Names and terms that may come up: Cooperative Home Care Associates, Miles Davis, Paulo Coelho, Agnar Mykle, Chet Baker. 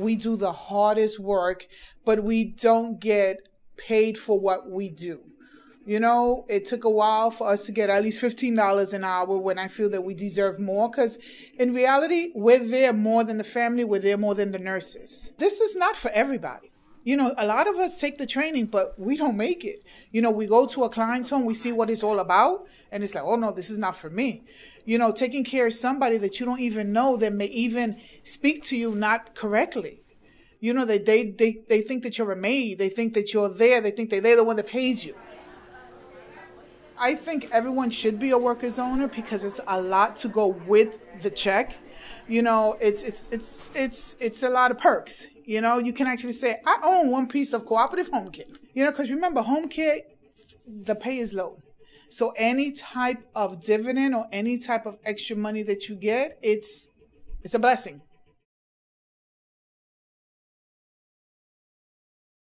We do the hardest work, but we don't get paid for what we do. You know, it took a while for us to get at least $15 an hour when I feel that we deserve more, because in reality, we're there more than the family, we're there more than the nurses. This is not for everybody. You know, a lot of us take the training, but we don't make it. You know, we go to a client's home, we see what it's all about, and it's like, oh no, this is not for me. You know, taking care of somebody that you don't even know, that may even speak to you not correctly. You know, they think that you're a maid, they think that you're there, they think that they're the one that pays you. I think everyone should be a workers' owner because it's a lot to go with the check. You know, it's a lot of perks. You know, you can actually say, I own one piece of cooperative home care. You know, because remember, home care, the pay is low. So any type of dividend or any type of extra money that you get, it's a blessing.